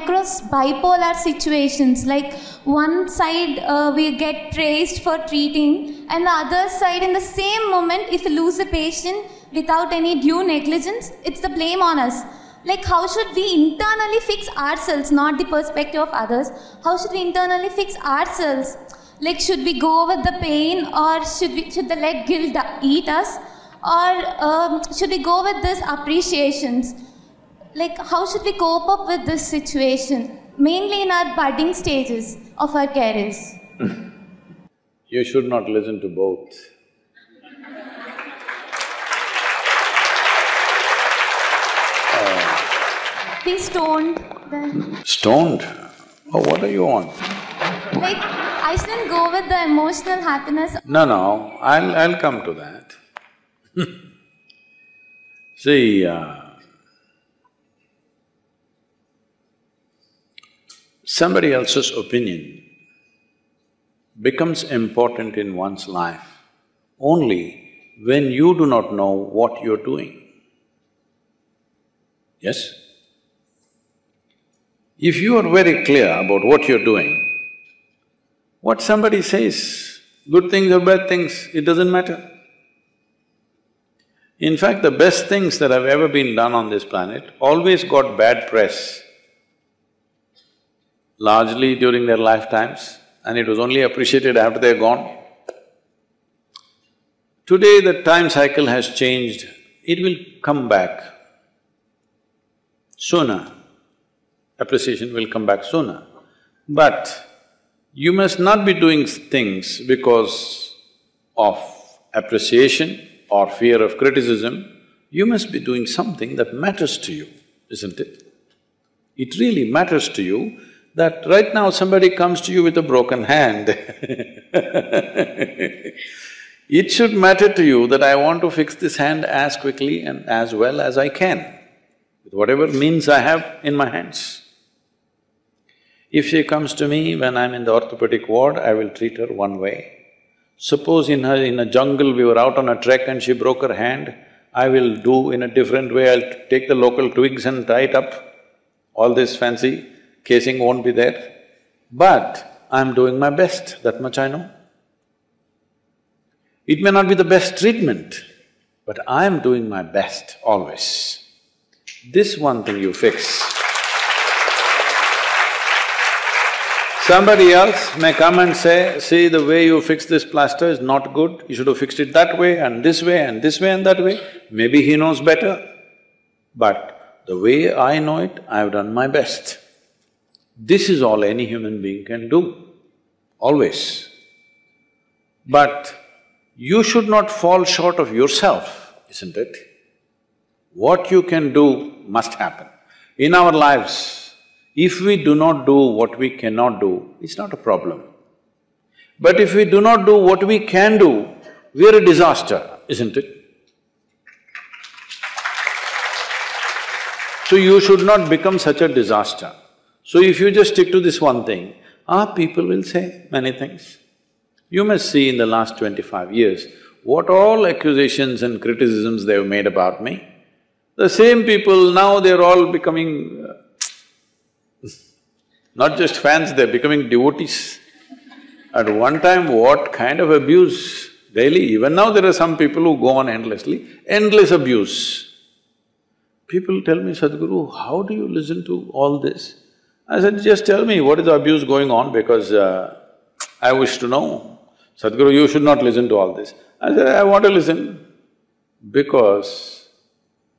across bipolar situations, like one side we get praised for treating, and the other side in the same moment, if we lose a patient without any due negligence, it's the blame on us. Like, how should we internally fix ourselves, not the perspective of others? How should we internally fix ourselves? Like, should we go with the pain, or should the let guilt eat us, or should we go with this appreciations? Like, how should we cope up with this situation, mainly in our budding stages of our careers? You should not listen to both. Be stoned then. Stoned? Oh, what are you on? Like, I shouldn't go with the emotional happiness. No, no, I'll come to that. See, somebody else's opinion becomes important in one's life only when you do not know what you're doing. Yes? If you are very clear about what you're doing, what somebody says, good things or bad things, it doesn't matter. In fact, the best things that have ever been done on this planet always got bad press, largely during their lifetimes, and it was only appreciated after they're gone. Today the time cycle has changed, it will come back sooner, appreciation will come back sooner, but you must not be doing things because of appreciation or fear of criticism. You must be doing something that matters to you, isn't it? It really matters to you that right now somebody comes to you with a broken hand. It should matter to you that I want to fix this hand as quickly and as well as I can, with whatever means I have in my hands. If she comes to me when I'm in the orthopedic ward, I will treat her one way. Suppose in a jungle we were out on a trek and she broke her hand, I will do in a different way. I'll take the local twigs and tie it up. All this fancy casing won't be there. But I'm doing my best, that much I know. It may not be the best treatment, but I'm doing my best always. This one thing you fix. Somebody else may come and say, see, the way you fixed this plaster is not good, you should have fixed it that way and this way and this way and that way. Maybe he knows better, but the way I know it, I've done my best. This is all any human being can do, always. But you should not fall short of yourself, isn't it? What you can do must happen. In our lives, if we do not do what we cannot do, it's not a problem. But if we do not do what we can do, we're a disaster, isn't it? So you should not become such a disaster. So if you just stick to this one thing, people will say many things. You must see in the last 25 years, what all accusations and criticisms they've made about me. The same people, now they're all becoming… not just fans, they're becoming devotees. At one time, what kind of abuse daily? Even now there are some people who go on endlessly, endless abuse. People tell me, Sadhguru, how do you listen to all this? I said, just tell me what is the abuse going on, because I wish to know. Sadhguru, you should not listen to all this. I said, I want to listen, because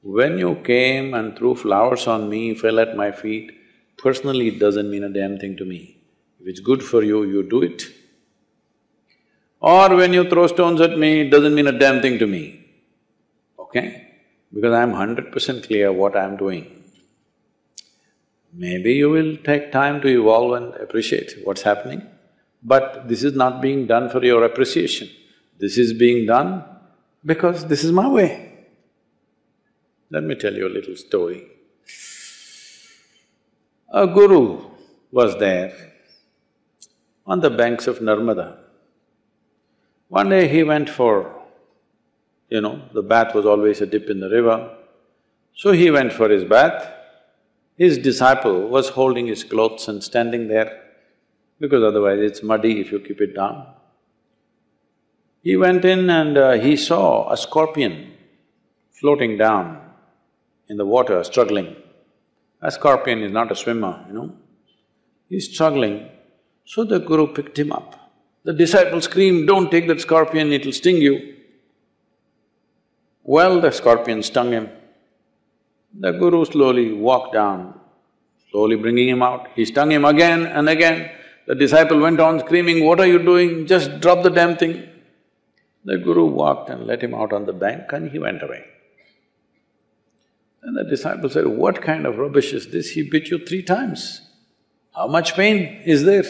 when you came and threw flowers on me, fell at my feet, personally, it doesn't mean a damn thing to me. If it's good for you, you do it. Or when you throw stones at me, it doesn't mean a damn thing to me, okay? Because I'm 100% clear what I'm doing. Maybe you will take time to evolve and appreciate what's happening, but this is not being done for your appreciation. This is being done because this is my way. Let me tell you a little story. A guru was there on the banks of Narmada. One day he went for, the bath was always a dip in the river, so he went for his bath. His disciple was holding his clothes and standing there, because otherwise it's muddy if you keep it down. He went in and he saw a scorpion floating down in the water, struggling. A scorpion is not a swimmer, you know. He's struggling, so the Guru picked him up. The disciple screamed, "Don't take that scorpion, it'll sting you." Well, the scorpion stung him. The Guru slowly walked down, slowly bringing him out. He stung him again and again. The disciple went on screaming, "What are you doing? Just drop the damn thing." The Guru walked and let him out on the bank and he went away. And the disciple said, "What kind of rubbish is this? He bit you 3 times. How much pain is there?" He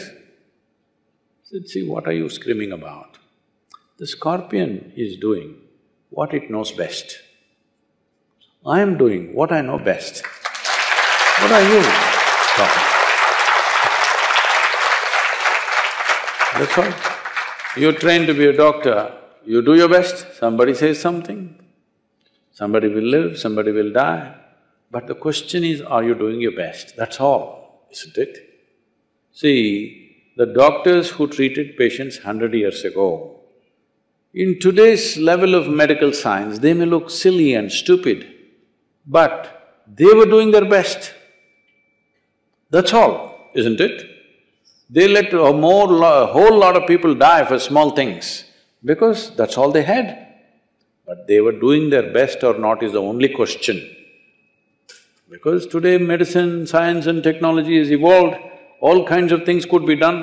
said, "See, what are you screaming about? The scorpion is doing what it knows best. I am doing what I know best. What are you talking about?" That's all. You're trained to be a doctor, you do your best, somebody says something. Somebody will live, somebody will die, but the question is, are you doing your best? That's all, isn't it? See, the doctors who treated patients 100 years ago, in today's level of medical science, they may look silly and stupid, but they were doing their best. That's all, isn't it? They let a whole lot of people die for small things, because that's all they had. But they were doing their best or not is the only question. Because today medicine, science and technology has evolved, all kinds of things could be done.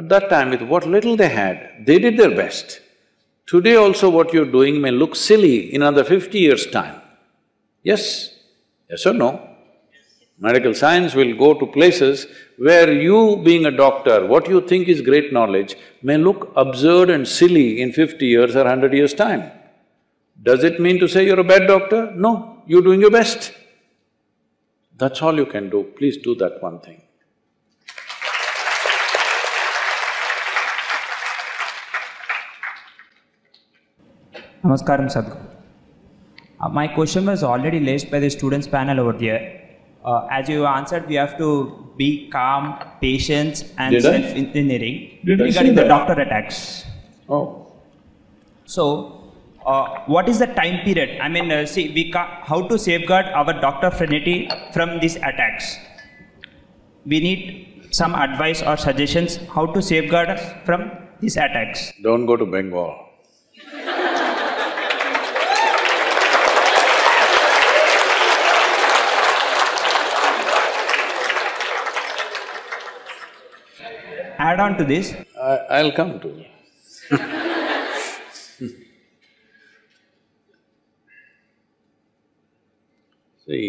At that time, with what little they had, they did their best. Today also what you're doing may look silly in another 50 years' time. Yes? Yes or no? Medical science will go to places where you, being a doctor, what you think is great knowledge may look absurd and silly in 50 years or 100 years' time. Does it mean to say you're a bad doctor? No, you're doing your best. That's all you can do, please do that one thing. Namaskaram Sadhguru. My question was already raised by the students panel over there. As you answered, we have to be calm, patient and self-engineering regarding the doctor attacks. Oh. So, what is the time period? I mean, see, how to safeguard our doctor fraternity from these attacks? We need some advice or suggestions how to safeguard us from these attacks. Don't go to Bengal. Add on to this. I'll come to you. See,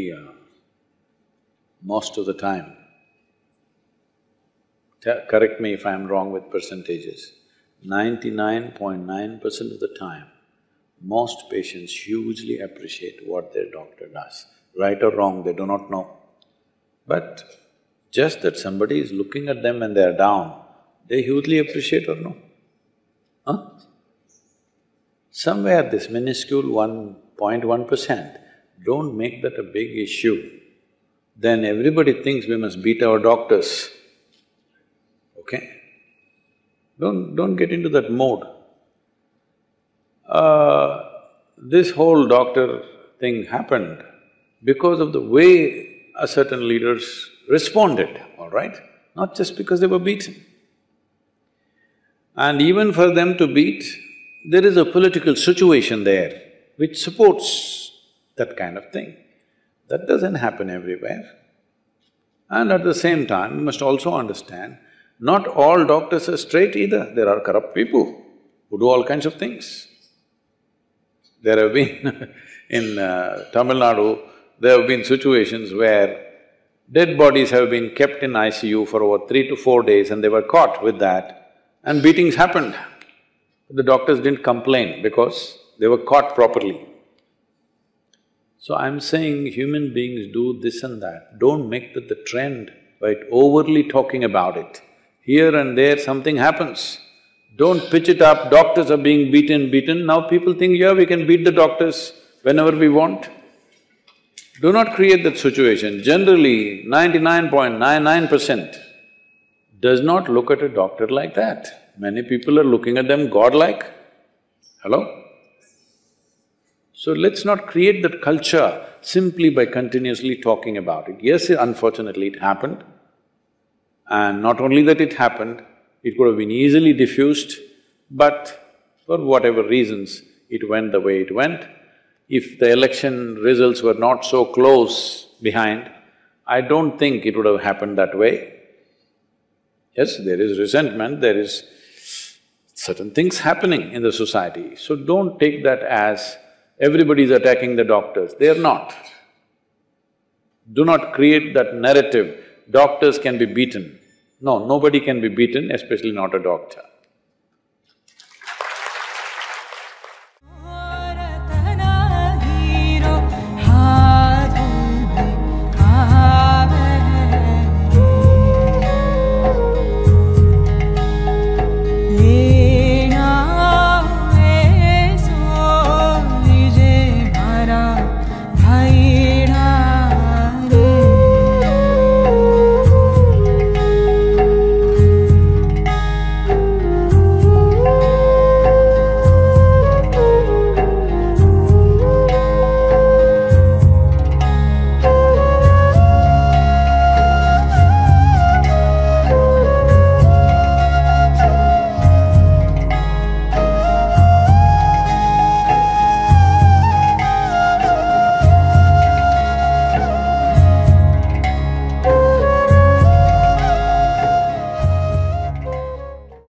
most of the time, correct me if I'm wrong with percentages, 99.9% of the time, most patients hugely appreciate what their doctor does. Right or wrong, they do not know. But just that somebody is looking at them and they are down, they hugely appreciate or no? Huh? Somewhere this minuscule 1.1%, don't make that a big issue. Then everybody thinks we must beat our doctors, okay? Don't get into that mode. This whole doctor thing happened because of the way a certain leaders responded, all right? Not just because they were beaten. And even for them to beat, there is a political situation there which supports that kind of thing. That doesn't happen everywhere. And at the same time, you must also understand, not all doctors are straight either. There are corrupt people who do all kinds of things. There have been in Tamil Nadu, there have been situations where dead bodies have been kept in ICU for over 3 to 4 days and they were caught with that, and beatings happened. The doctors didn't complain because they were caught properly. So I'm saying human beings do this and that, don't make that the trend by overly talking about it. Here and there something happens, don't pitch it up, doctors are being beaten, now people think, yeah, we can beat the doctors whenever we want. Do not create that situation. Generally, 99.99% does not look at a doctor like that. Many people are looking at them godlike. Hello? So let's not create that culture simply by continuously talking about it. Yes, unfortunately it happened. And not only that it happened, it could have been easily diffused, but for whatever reasons, it went the way it went. If the election results were not so close behind, I don't think it would have happened that way. Yes, there is resentment, there is certain things happening in the society. So don't take that as everybody is attacking the doctors. They are not. Do not create that narrative, doctors can be beaten. No, nobody can be beaten, especially not a doctor.